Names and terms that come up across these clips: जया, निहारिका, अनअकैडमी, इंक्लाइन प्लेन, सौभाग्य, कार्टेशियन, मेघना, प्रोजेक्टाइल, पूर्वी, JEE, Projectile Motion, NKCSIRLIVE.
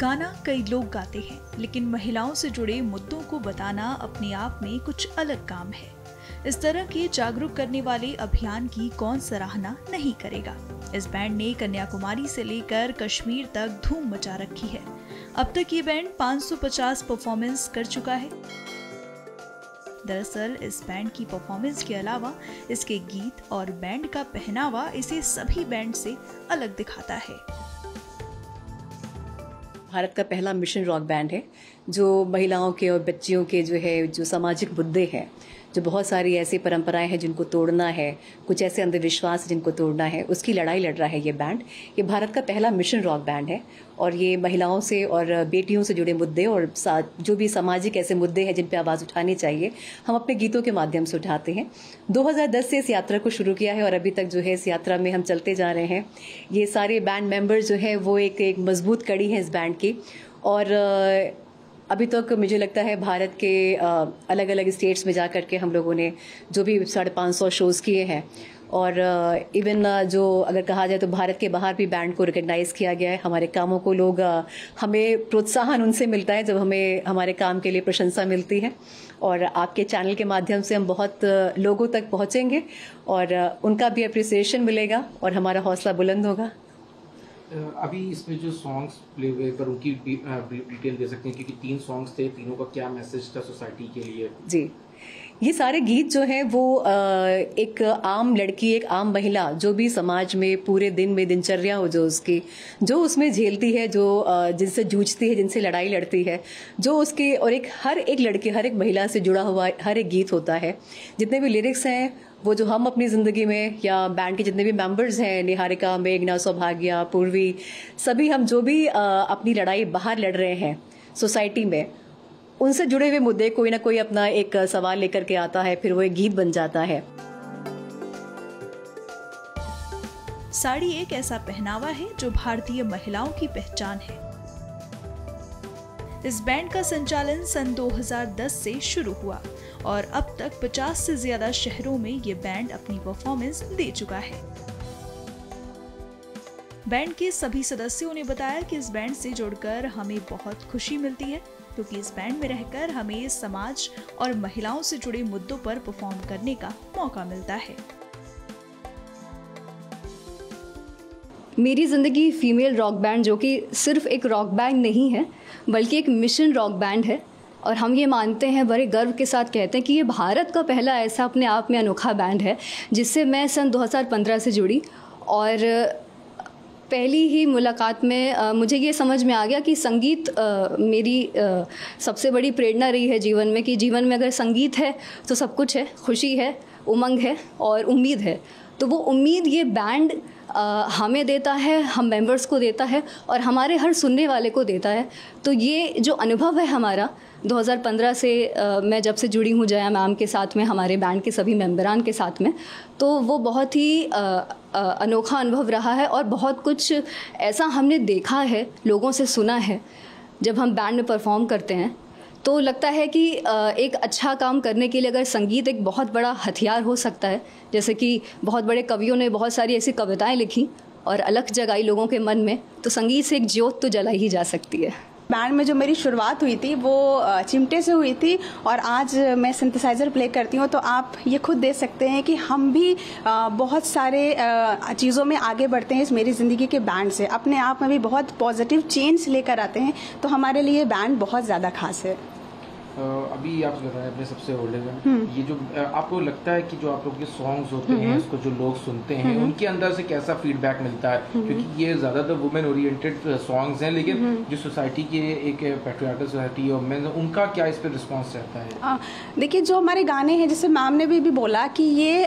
गाना कई लोग गाते हैं, लेकिन महिलाओं से जुड़े मुद्दों को बताना अपने आप में कुछ अलग काम है। इस तरह के जागरूक करने वाले अभियान की कौन सराहना नहीं करेगा। इस बैंड ने कन्याकुमारी से लेकर कश्मीर तक धूम मचा रखी है। अब तक ये बैंड 550 परफॉर्मेंस कर चुका है। दरअसल इस बैंड की परफॉर्मेंस के अलावा इसके गीत और बैंड का पहनावा इसे सभी बैंड से अलग दिखाता है। भारत का पहला मिशन रॉक बैंड है जो महिलाओं के और बच्चियों के जो है जो सामाजिक मुद्दे हैं, जो बहुत सारी ऐसी परंपराएं हैं जिनको तोड़ना है, कुछ ऐसे अंधविश्वास जिनको तोड़ना है, उसकी लड़ाई लड़ रहा है ये बैंड। ये भारत का पहला मिशन रॉक बैंड है और ये महिलाओं से और बेटियों से जुड़े मुद्दे और जो भी सामाजिक ऐसे मुद्दे हैं जिन पर आवाज़ उठानी चाहिए, हम अपने गीतों के माध्यम से उठाते हैं। 2010 से इस यात्रा को शुरू किया है और अभी तक जो है इस यात्रा में हम चलते जा रहे हैं। ये सारे बैंड मेम्बर्स जो है वो एक मजबूत कड़ी है इस बैंड की। और अभी तक मुझे लगता है भारत के अलग अलग स्टेट्स में जा कर के हम लोगों ने जो भी 550 शोज़ किए हैं और इवन जो अगर कहा जाए तो भारत के बाहर भी बैंड को रिकग्नाइज़ किया गया है। हमारे कामों को लोग हमें प्रोत्साहन उनसे मिलता है जब हमें हमारे काम के लिए प्रशंसा मिलती है। और आपके चैनल के माध्यम से हम बहुत लोगों तक पहुँचेंगे और उनका भी अप्रिसिएशन मिलेगा और हमारा हौसला बुलंद होगा। अभी इसमें जो सॉन्ग्स प्ले हुए पर उनकी डिटेल दे सकते हैं क्योंकि 3 सॉन्ग्स थे, तीनों का क्या मैसेज था सोसाइटी के लिए? जी, ये सारे गीत जो हैं वो एक आम लड़की, एक आम महिला जो भी समाज में पूरे दिन में दिनचर्या हो, जो उसकी जो उसमें झेलती है, जो जिनसे जूझती है, जिनसे लड़ाई लड़ती है, जो उसके और एक हर एक लड़की, हर एक महिला से जुड़ा हुआ हर एक गीत होता है। जितने भी लिरिक्स हैं वो जो हम अपनी ज़िंदगी में या बैंड के जितने भी मेंबर्स हैं, निहारिका, मेघना, सौभाग्य, पूर्वी, सभी हम जो भी अपनी लड़ाई बाहर लड़ रहे हैं सोसाइटी में, उनसे जुड़े हुए मुद्दे कोई ना कोई अपना एक सवाल लेकर के आता है, फिर वो एक गीत बन जाता है। साड़ी एक ऐसा पहनावा है जो भारतीय महिलाओं की पहचान है। इस बैंड का संचालन सन 2010 से शुरू हुआ और अब तक 50 से ज्यादा शहरों में ये बैंड अपनी परफॉर्मेंस दे चुका है। बैंड के सभी सदस्यों ने बताया कि इस बैंड से जुड़कर हमें बहुत खुशी मिलती है क्योंकि इस बैंड में रहकर हमें समाज और महिलाओं से जुड़े मुद्दों पर परफॉर्म करने का मौका मिलता है। मेरी ज़िंदगी फीमेल रॉक बैंड जो कि सिर्फ एक रॉक बैंड नहीं है बल्कि एक मिशन रॉक बैंड है और हम ये मानते हैं, बड़े गर्व के साथ कहते हैं कि ये भारत का पहला ऐसा अपने आप में अनोखा बैंड है जिससे मैं सन 2015 से जुड़ी और पहली ही मुलाकात में मुझे ये समझ में आ गया कि संगीत मेरी सबसे बड़ी प्रेरणा रही है जीवन में, कि जीवन में अगर संगीत है तो सब कुछ है, खुशी है, उमंग है और उम्मीद है। तो वो उम्मीद ये बैंड हमें देता है, हम मेंबर्स को देता है और हमारे हर सुनने वाले को देता है। तो ये जो अनुभव है हमारा 2015 से मैं जब से जुड़ी हूँ जया मैम के साथ में, हमारे बैंड के सभी मेंबरान के साथ में, तो वो बहुत ही अनोखा अनुभव रहा है और बहुत कुछ ऐसा हमने देखा है, लोगों से सुना है। जब हम बैंड में परफॉर्म करते हैं तो लगता है कि एक अच्छा काम करने के लिए अगर संगीत एक बहुत बड़ा हथियार हो सकता है, जैसे कि बहुत बड़े कवियों ने बहुत सारी ऐसी कविताएं लिखी और अलख जगाई लोगों के मन में, तो संगीत से एक ज्योत तो जलाई ही जा सकती है। बैंड में जो मेरी शुरुआत हुई थी वो चिमटे से हुई थी और आज मैं सिंथेसाइज़र प्ले करती हूँ, तो आप ये खुद देख सकते हैं कि हम भी बहुत सारे चीज़ों में आगे बढ़ते हैं। इस मेरी ज़िंदगी के बैंड से अपने आप में भी बहुत पॉजिटिव चेंज लेकर आते हैं, तो हमारे लिए बैंड बहुत ज़्यादा खास है। अभी आप जो अपने सबसे ओल्ड ये जो आपको लगता है कि जो आप लोग के सॉन्ग्स होते हैं उसको जो लोग सुनते हैं उनके अंदर से कैसा फीडबैक मिलता है? क्योंकि ये ज़्यादातर वुमेन ओरिएंटेड सॉन्ग्स हैं, लेकिन जो सोसाइटी के एक पैट्रियार्कल सोसाइटी और मेन, उनका क्या इस पर रिस्पॉन्स रहता है? देखिए, जो हमारे गाने हैं जैसे मैम ने भी बोला कि ये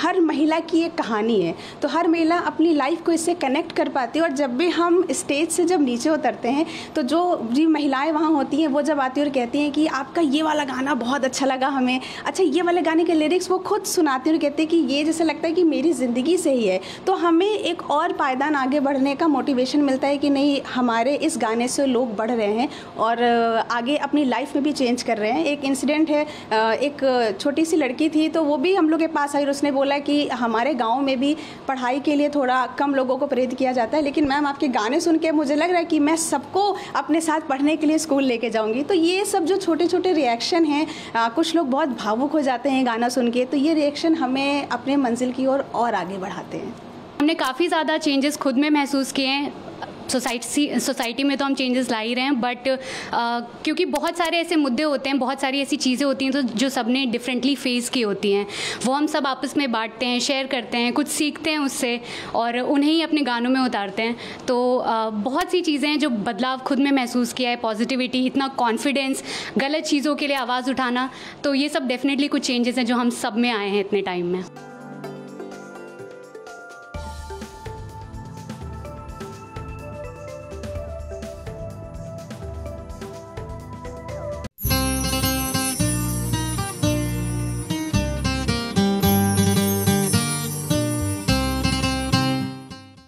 हर महिला की एक कहानी है, तो हर महिला अपनी लाइफ को इससे कनेक्ट कर पाती है। और जब भी हम स्टेज से जब नीचे उतरते हैं तो जो महिलाएँ वहाँ होती हैं वो जब आती हैं और कहती हैं कि आपका ये वाला गाना बहुत अच्छा लगा हमें। अच्छा, ये वाले गाने के लिरिक्स वो खुद सुनाते हैं और कहते हैं कि ये जैसे लगता है कि मेरी ज़िंदगी से ही है। तो हमें एक और पायदान आगे बढ़ने का मोटिवेशन मिलता है कि नहीं, हमारे इस गाने से लोग बढ़ रहे हैं और आगे अपनी लाइफ में भी चेंज कर रहे हैं। एक इंसिडेंट है, एक छोटी सी लड़की थी तो वो भी हम लोग के पास आई और उसने बोला कि हमारे गाँव में भी पढ़ाई के लिए थोड़ा कम लोगों को प्रेरित किया जाता है, लेकिन मैम आपके गाने सुन के मुझे लग रहा है कि मैं सबको अपने साथ पढ़ने के लिए स्कूल लेके जाऊंगी। तो ये सब जो छोटे छोटे रिएक्शन हैं, कुछ लोग बहुत भावुक हो जाते हैं गाना सुन के, तो ये रिएक्शन हमें अपने मंजिल की ओर और आगे बढ़ाते हैं। हमने काफ़ी ज़्यादा चेंजेस खुद में महसूस किए हैं। सोसाइटी में तो हम चेंजेस ला ही रहे हैं, बट क्योंकि बहुत सारे ऐसे मुद्दे होते हैं, बहुत सारी ऐसी चीज़ें होती हैं तो जो सबने डिफरेंटली फेस की होती हैं, वो हम सब आपस में बांटते हैं, शेयर करते हैं, कुछ सीखते हैं उससे और उन्हें ही अपने गानों में उतारते हैं। तो बहुत सी चीज़ें हैं जो बदलाव खुद में महसूस किया है, पॉजिटिविटी, इतना कॉन्फिडेंस, गलत चीज़ों के लिए आवाज़ उठाना, तो ये सब डेफिनेटली कुछ चेंजेस हैं जो हम सब में आए हैं इतने टाइम में।